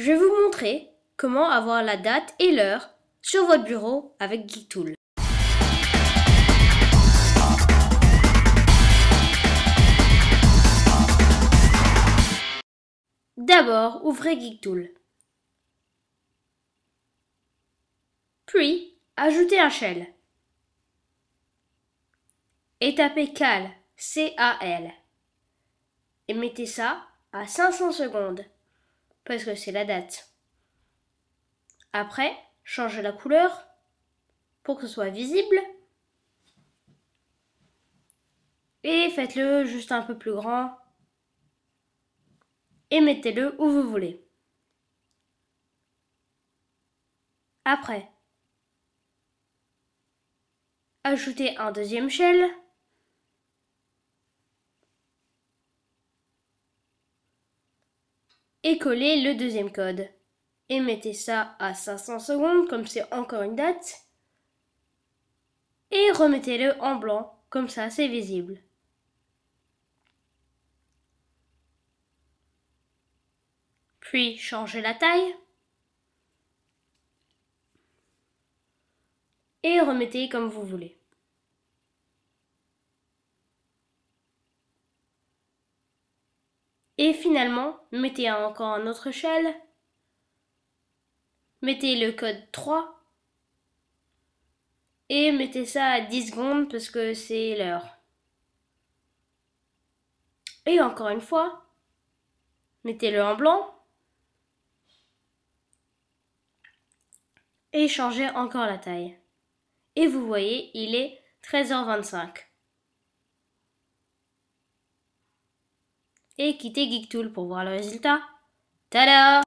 Je vais vous montrer comment avoir la date et l'heure sur votre bureau avec GeekTool. D'abord, ouvrez GeekTool. Puis, ajoutez un shell. Et tapez cal, C-A-L. Et mettez ça à 500 secondes, parce que c'est la date. Après, changez la couleur pour que ce soit visible. Et faites-le juste un peu plus grand. Et mettez-le où vous voulez. Après, ajoutez un deuxième shell. Et collez le deuxième code. Et mettez ça à 500 secondes, comme c'est encore une date. Et remettez-le en blanc, comme ça c'est visible. Puis changez la taille. Et remettez comme vous voulez. Et finalement, mettez encore un autre shell. Mettez le code 3. Et mettez ça à 10 secondes parce que c'est l'heure. Et encore une fois, mettez-le en blanc. Et changez encore la taille. Et vous voyez, il est 13h25. Et quittez GeekTool pour voir le résultat. Tada!